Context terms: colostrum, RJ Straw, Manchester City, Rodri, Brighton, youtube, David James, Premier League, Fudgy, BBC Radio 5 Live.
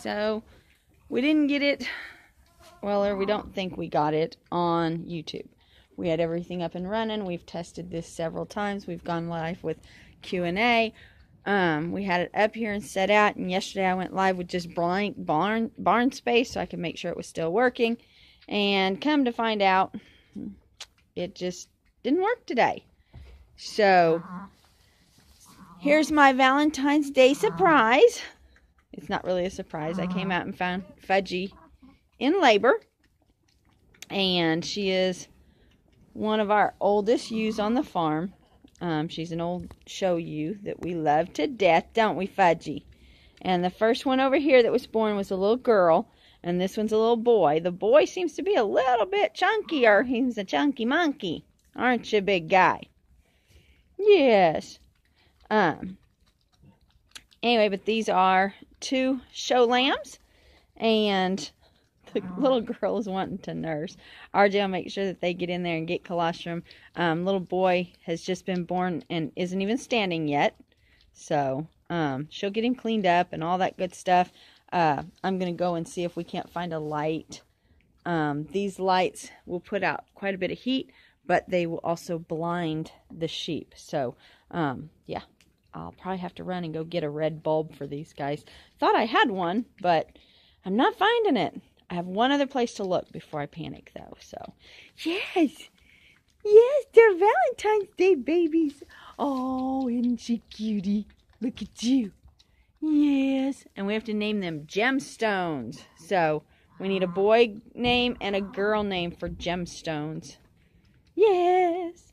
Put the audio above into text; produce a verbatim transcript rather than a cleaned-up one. So we didn't get it, well, or we don't think we got it on YouTube. We had everything up and running. We've tested this several times. We've gone live with Q and A. Um, we had it up here and set out, and yesterday I went live with just blank barn, barn space so I could make sure it was still working. And come to find out, it just didn't work today. So here's my Valentine's Day surprise. It's not really a surprise. I came out and found Fudgy in labor, and she is one of our oldest ewes on the farm. Um, she's an old show ewe that we love to death, don't we, Fudgy? And the first one over here that was born was a little girl, and this one's a little boy. The boy seems to be a little bit chunkier. He's a chunky monkey. Aren't you, big guy? Yes. Um. Anyway, but these are two show lambs, and the little girl is wanting to nurse. R J will make sure that they get in there and get colostrum. Um, little boy has just been born and isn't even standing yet. So um, she'll get him cleaned up and all that good stuff. Uh, I'm going to go and see if we can't find a light. Um, these lights will put out quite a bit of heat, but they will also blind the sheep. So, um, yeah, I'll probably have to run and go get a red bulb for these guys. Thought I had one, but I'm not finding it. I have one other place to look before I panic, though. So, yes, yes, they're Valentine's Day babies. Oh, isn't she cutie? Look at you. Yes, and we have to name them gemstones. So we need a boy name and a girl name for gemstones. Yes.